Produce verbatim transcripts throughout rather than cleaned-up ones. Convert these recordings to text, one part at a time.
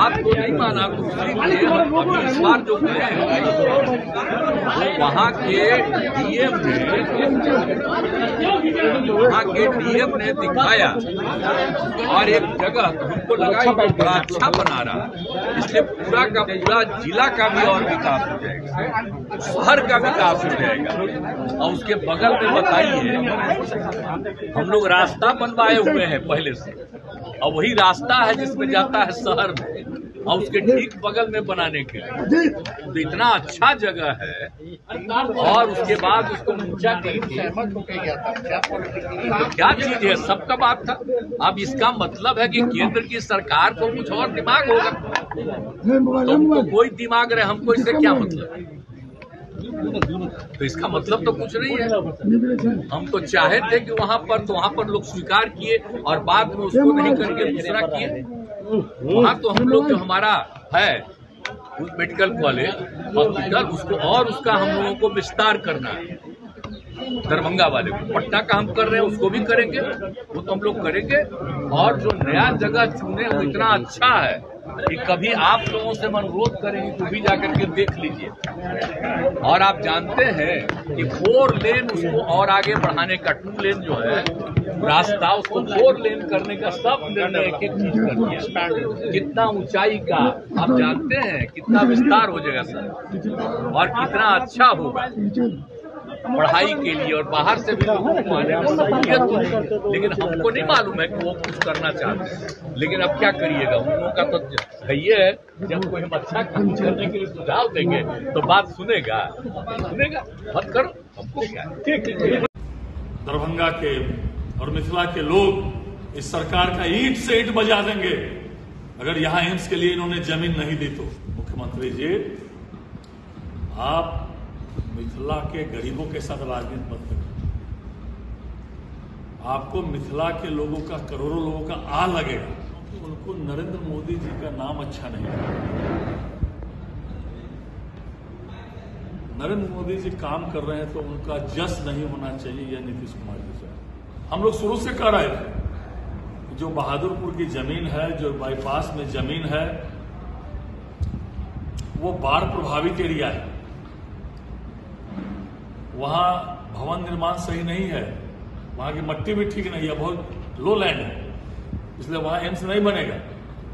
आपको नहीं माना, आपको इस बार जो गए हैं वहाँ के डीएम ने वहाँ के डीएम ने दिखाया और एक जगह हमको लगा बड़ा अच्छा बना रहा, इसलिए पूरा का पूरा जिला का भी और विकास हो जाएगा, शहर का विकास हो जाएगा। और उसके बगल में बताइए, हम लोग रास्ता बनवाए हुए हैं पहले से, और वही रास्ता है जिसमें जाता है शहर में, और उसके ठीक बगल में बनाने के लिए। तो इतना अच्छा जगह है, और उसके बाद उसको ऊंचा करके क्या चीज है, सबका बात था। अब इसका मतलब है कि केंद्र की सरकार को कुछ और दिमाग होगा, तो उनको कोई दिमाग रहे, हमको इससे क्या मतलब है? तो इसका मतलब तो कुछ नहीं है। हम तो चाहे थे कि वहाँ पर तो वहाँ पर लोग स्वीकार किए और बाद में उसको नहीं करके दूसरा किए। वहाँ तो हम लोग जो हमारा है मेडिकल कॉलेज हॉस्पिटल, उसको और उसका हम लोगों को विस्तार करना है, दरभंगा वाले को। पटना का हम कर रहे हैं, उसको भी करेंगे, वो तो हम लोग करेंगे। और जो नया जगह चुने वो इतना अच्छा है कि कभी आप लोगों से अनुरोध करेंगे तो भी जाकर के देख लीजिए। और आप जानते हैं कि फोर लेन उसको और आगे बढ़ाने का, टू लेन जो है रास्ता उसको फोर लेन करने का सब निर्णय एक एक चीज कर दिया। कितना ऊंचाई का आप जानते हैं, कितना विस्तार हो जाएगा सर, और कितना अच्छा होगा पढ़ाई के लिए, और बाहर से भी लोगों को आने में सहूलियत होगी। लेकिन हमको नहीं मालूम है कि वो कुछ करना चाहते हैं, लेकिन अब क्या करिएगा। उन लोगों का तो सही है, जब कोई हम अच्छा काम करने के लिए सुझाव देंगे तो बात सुनेगा, सुनेगा मत करो, हमको क्या। दरभंगा के और मिथिला के लोग इस सरकार का ईंट से ईंट बजा देंगे अगर यहाँ एम्स के लिए इन्होंने जमीन नहीं दी तो। मुख्यमंत्री जी, आप मिथिला के गरीबों के साथ राजनीति मत करें। आपको मिथिला के लोगों का, करोड़ों लोगों का आ लगेगा, उनको नरेंद्र मोदी जी का नाम अच्छा नहीं लगेगा। नरेंद्र मोदी जी काम कर रहे हैं तो उनका जस नहीं होना चाहिए, यह नीतीश कुमार जी चाहिए। हम लोग शुरू से कह रहे थे जो बहादुरपुर की जमीन है, जो बाईपास में जमीन है, वो बाढ़ प्रभावित एरिया है, वहां भवन निर्माण सही नहीं है, वहां की मट्टी भी ठीक नहीं है, बहुत लो लैंड है, इसलिए वहां एम्स नहीं बनेगा।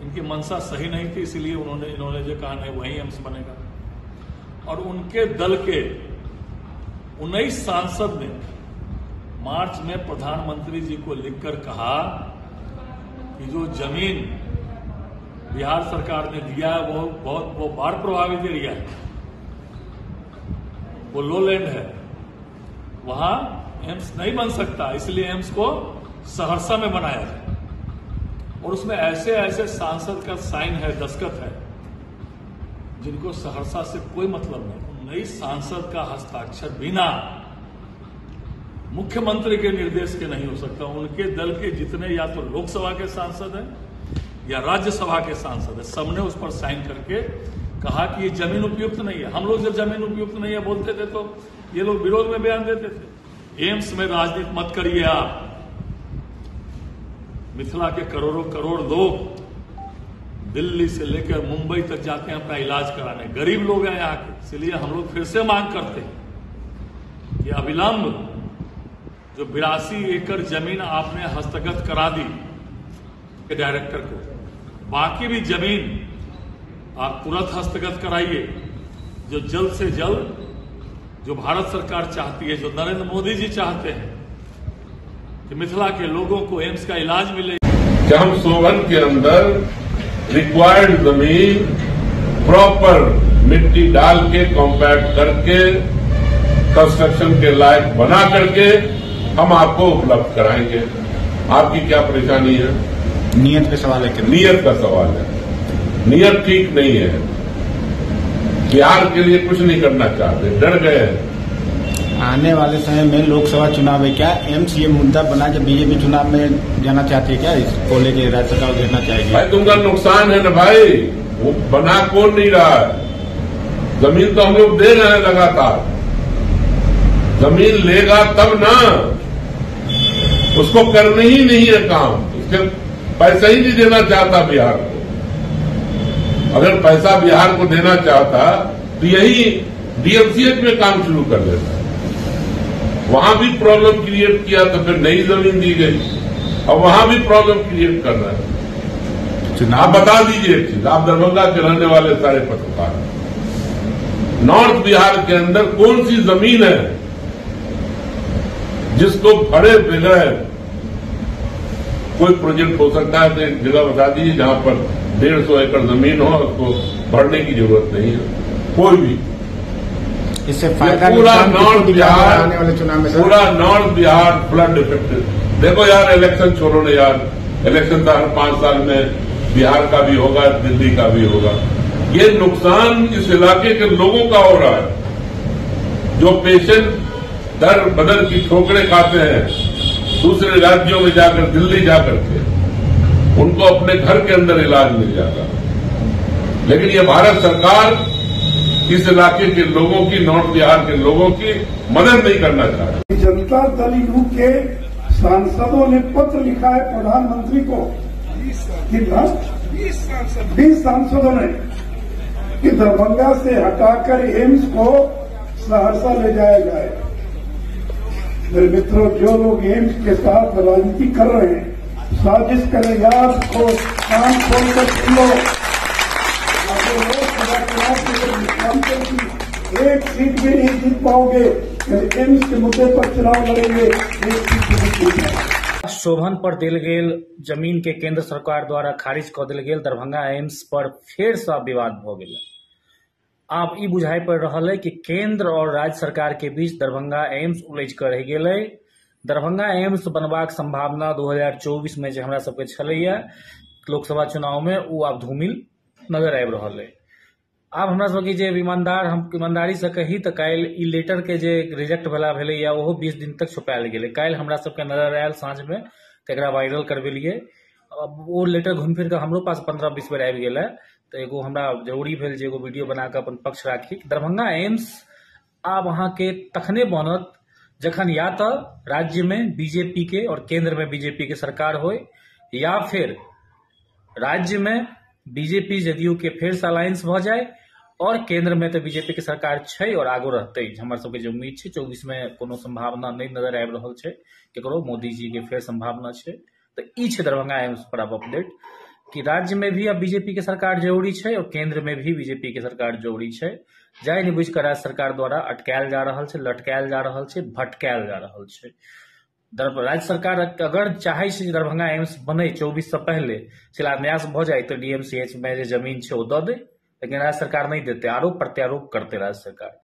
इनकी मनसा सही नहीं थी, इसीलिए उन्होंने इन्होंने जो कहा है वही एम्स बनेगा। और उनके दल के उन्नीस सांसद ने मार्च में प्रधानमंत्री जी को लिखकर कहा कि जो जमीन बिहार सरकार ने दिया है वो बहुत वो बाढ़ प्रभावित एरिया है, वो लो लैंड है, वहां एम्स नहीं बन सकता, इसलिए एम्स को सहरसा में बनाया है। और उसमें ऐसे ऐसे सांसद का साइन है, दस्तखत है, जिनको सहरसा से कोई मतलब नहीं। नई सांसद का हस्ताक्षर बिना मुख्यमंत्री के निर्देश के नहीं हो सकता। उनके दल के जितने या तो लोकसभा के सांसद हैं या राज्यसभा के सांसद हैं, सबने उस पर साइन करके कहा कि ये जमीन उपयुक्त नहीं है। हम लोग जब जमीन उपयुक्त नहीं है बोलते थे तो ये लोग विरोध में बयान देते थे। एम्स में राजनीति मत करिए आप। मिथिला के करोड़ों करोड़ लोग दिल्ली से लेकर मुंबई तक जाते हैं अपना इलाज कराने, गरीब लोग हैं यहाँ के, इसलिए हम लोग फिर से मांग करते हैं कि अविलंब जो बिरासी एकड़ जमीन आपने हस्तगत करा दी के डायरेक्टर को, बाकी भी जमीन आप तुरंत हस्तगत कराइए, जो जल्द से जल्द जो भारत सरकार चाहती है, जो नरेंद्र मोदी जी चाहते हैं कि मिथिला के लोगों को एम्स का इलाज मिले। क्या हम सोवन के अंदर रिक्वायर्ड जमीन प्रॉपर मिट्टी डाल के कॉम्पैक्ट करके कंस्ट्रक्शन के लायक बना करके हम आपको उपलब्ध कराएंगे। आपकी क्या परेशानी है? नियत का सवाल है, नियत का सवाल है। नियत ठीक नहीं है, बिहार के लिए कुछ नहीं करना चाहते, डर गए हैं। आने वाले समय में लोकसभा चुनाव है, क्या एम्स ये मुद्दा बना जब बीजेपी चुनाव में जाना चाहती है? क्या इसको लेके राज्य सरकार देखना चाहेगी? भाई तुमका नुकसान है ना भाई, वो बना कौन नहीं रहा है? जमीन तो हम लोग दे रहे हैं लगातार, जमीन लेगा तब ना, उसको करना ही नहीं है काम, उसके पैसा ही नहीं देना चाहता बिहार को। अगर पैसा बिहार को देना चाहता तो यही डीएमसीएच में काम शुरू कर देता। वहां भी प्रॉब्लम क्रिएट किया तो फिर नई जमीन दी गई और वहां भी प्रॉब्लम क्रिएट कर रहा है। चुनाव बता दीजिए एक चीज, आप दरभंगा के रहने वाले सारे पत्रकार, नॉर्थ बिहार के अंदर कौन सी जमीन है जिसको भरे बगैर कोई प्रोजेक्ट हो सकता है? तो एक जगह बता दीजिए जहां पर डेढ़ सौ एकड़ जमीन हो, उसको भरने की जरूरत नहीं है कोई भी। इससे फायदा पूरा नॉर्थ बिहार आने वाले चुनाव में पूरा नॉर्थ बिहार फ्लड इफेक्टेड। देखो यार, इलेक्शन छोड़ो ना यार, इलेक्शन तो हर पांच साल में बिहार का भी होगा, दिल्ली का भी होगा। ये नुकसान इस इलाके के लोगों का हो रहा है जो पेशेंट दर बदर की ठोकरें खाते हैं दूसरे राज्यों में जाकर, दिल्ली जाकर के उनको अपने घर के अंदर इलाज मिल जाता। लेकिन ये भारत सरकार इस इलाके के लोगों की, नॉर्थ बिहार के लोगों की मदद नहीं करना चाह रही। जनता दल यू के सांसदों ने पत्र लिखा है प्रधानमंत्री को, बीस सांसदों ने, कि दरभंगा से हटाकर एम्स को सहरसा ले जाया जाए। मेरे मित्रों, जो लोग एम्स के साथ राजनीति कर रहे हैं, साजिश करें यार, को काम छोड़कर चलो। एक सीट भी नहीं जीत पाओगे, एम्स के मुद्दे पर चुनाव लड़ेंगे, एक सीट भी नहीं जीत पाएंगे। शोभन पर देल गेल जमीन के केंद्र सरकार द्वारा खारिज कर देल गेल दरभंगा एम्स पर फेर से विवाद भ गेल। आब ई बुझाई पड़ रहा है कि केंद्र और राज्य सरकार के बीच दरभंगा एम्स उलझ कर रह गेल। दरभंगा एम्स बनबाक संभावना दो हजार चौबीस में जो हमरा सबके छलैया लोकसभा चुनाव में, वो आब धूमिल नजर आबि रहा है। आब हमरा सबके जे ईमानदार हम ईमानदारी से कही तो कल ई लेटर के जे रिजेक्ट भला भेलै या ओहो बीस दिन तक छुपायल गेलै। कल हमरा सबके नजर आयल साँझ में एकरा वायरल करबेलिए। अब वो लेटर घूम फिर के हमरो पास पंद्रह बीस बेर आबि गेलै। तो एगो हमरा जरूरी भेल जे एगो वीडियो बना के अपन पक्ष राखी। दरभंगा एम्स आब अहाँ के तखने बनत जखन या तो राज्य में बीजेपी के और केंद्र में बीजेपी के सरकार होय, या फिर राज्य में बीजेपी जदयू के फेर से अलायंस भ जाए और केंद्र में तो बीजेपी के सरकार छै और आगो रहते। हमारे सबके जो उम्मीद है चौबीस में कोनो संभावना नहीं नजर आबि रहल छै, केकरो मोदी जी के फेर संभावना छै। तो ई छै दरभंगा एम्स पर अब अपडेट कि राज्य में भी अब बीजेपी के सरकार जरूरी छै और केंद्र में भी बीजेपी के सरकार जरूरी छै। जानि बुझि कऽ राज्य सरकार द्वारा अटकायल जा रहल छै, लटकायल जा रहल छै, भटकायल जा रहल छै। राज्य सरकार अगर चाहे दरभंगा एम्स बने चौबीस से पहले शिलान्यास भ जाए तो डीएमसीएच में जमीन है वो दे, लेकिन राज्य सरकार नहीं देते, आरोप प्रत्यारोप करते राज्य सरकार।